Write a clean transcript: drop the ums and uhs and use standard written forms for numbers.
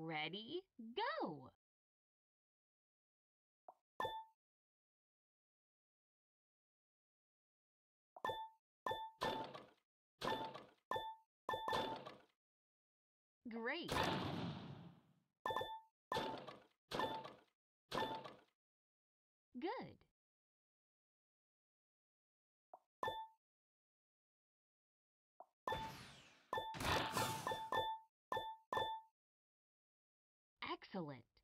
Ready, go! Great! Good! Excellent!